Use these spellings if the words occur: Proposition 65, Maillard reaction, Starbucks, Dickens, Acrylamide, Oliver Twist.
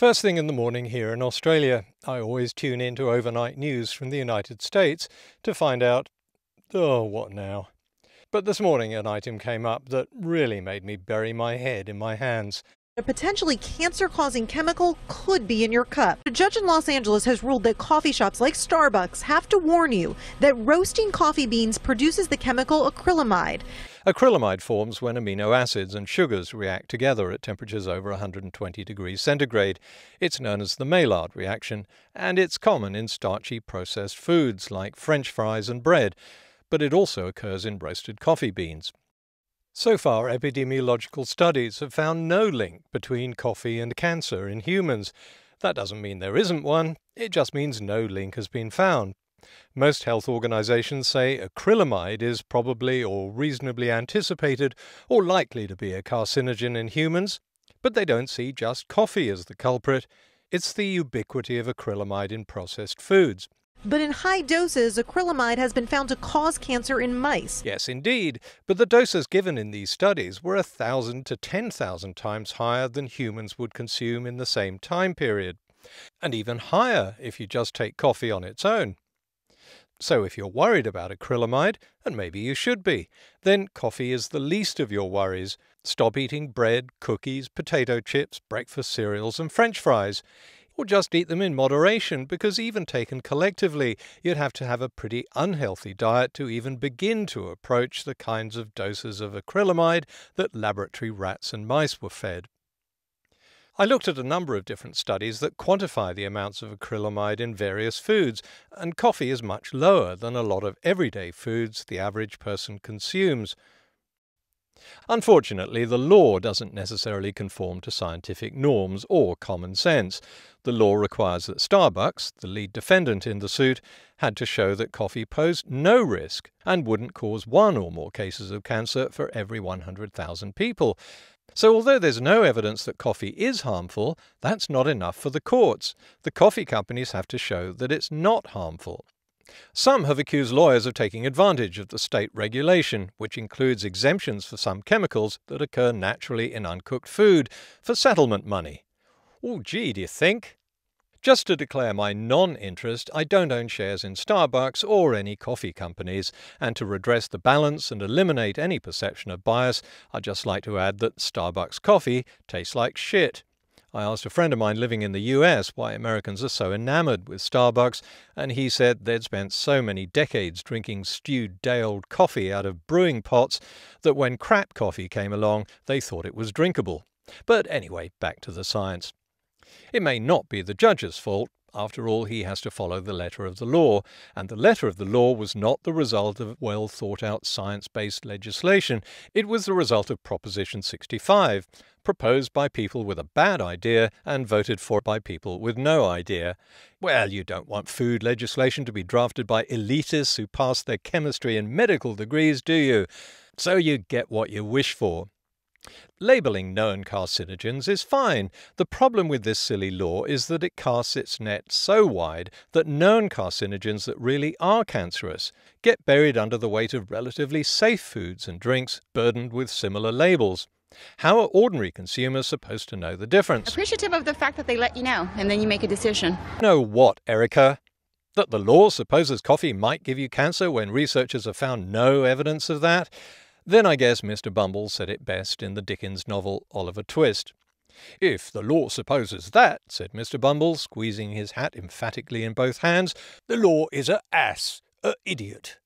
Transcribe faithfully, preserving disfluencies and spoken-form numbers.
First thing in the morning here in Australia, I always tune in to overnight news from the United States to find out, oh, what now? But this morning an item came up that really made me bury my head in my hands. A potentially cancer-causing chemical could be in your cup. A judge in Los Angeles has ruled that coffee shops like Starbucks have to warn you that roasting coffee beans produces the chemical acrylamide. Acrylamide forms when amino acids and sugars react together at temperatures over one hundred twenty degrees centigrade. It's known as the Maillard reaction, and it's common in starchy processed foods like French fries and bread, but it also occurs in roasted coffee beans. So far, epidemiological studies have found no link between coffee and cancer in humans. That doesn't mean there isn't one, it just means no link has been found. Most health organisations say acrylamide is probably or reasonably anticipated or likely to be a carcinogen in humans, but they don't see just coffee as the culprit. It's the ubiquity of acrylamide in processed foods. But in high doses, acrylamide has been found to cause cancer in mice. Yes, indeed. But the doses given in these studies were one thousand to ten thousand times higher than humans would consume in the same time period. And even higher if you just take coffee on its own. So if you're worried about acrylamide, and maybe you should be, then coffee is the least of your worries. Stop eating bread, cookies, potato chips, breakfast cereals and French fries. Or just eat them in moderation, because even taken collectively, you'd have to have a pretty unhealthy diet to even begin to approach the kinds of doses of acrylamide that laboratory rats and mice were fed. I looked at a number of different studies that quantify the amounts of acrylamide in various foods, and coffee is much lower than a lot of everyday foods the average person consumes. Unfortunately, the law doesn't necessarily conform to scientific norms or common sense. The law requires that Starbucks, the lead defendant in the suit, had to show that coffee posed no risk and wouldn't cause one or more cases of cancer for every one hundred thousand people. So although there's no evidence that coffee is harmful, that's not enough for the courts. The coffee companies have to show that it's not harmful. Some have accused lawyers of taking advantage of the state regulation, which includes exemptions for some chemicals that occur naturally in uncooked food, for settlement money. Oh gee, do you think? Just to declare my non-interest, I don't own shares in Starbucks or any coffee companies, and to redress the balance and eliminate any perception of bias, I'd just like to add that Starbucks coffee tastes like shit. I asked a friend of mine living in the U S why Americans are so enamoured with Starbucks, and he said they'd spent so many decades drinking stewed day-old coffee out of brewing pots that when crap coffee came along, they thought it was drinkable. But anyway, back to the science. It may not be the judge's fault. After all, he has to follow the letter of the law, and the letter of the law was not the result of well-thought-out science-based legislation. It was the result of Proposition sixty-five, proposed by people with a bad idea and voted for by people with no idea. Well, you don't want food legislation to be drafted by elitists who pass their chemistry and medical degrees, do you? So you get what you wish for. Labelling known carcinogens is fine. The problem with this silly law is that it casts its net so wide that known carcinogens that really are cancerous get buried under the weight of relatively safe foods and drinks burdened with similar labels. How are ordinary consumers supposed to know the difference? Appreciative of the fact that they let you know, and then you make a decision. Know what, Erica? That the law supposes coffee might give you cancer when researchers have found no evidence of that? Then I guess Mister Bumble said it best in the Dickens novel Oliver Twist. If the law supposes that, said Mister Bumble, squeezing his hat emphatically in both hands, the law is a ass, a idiot.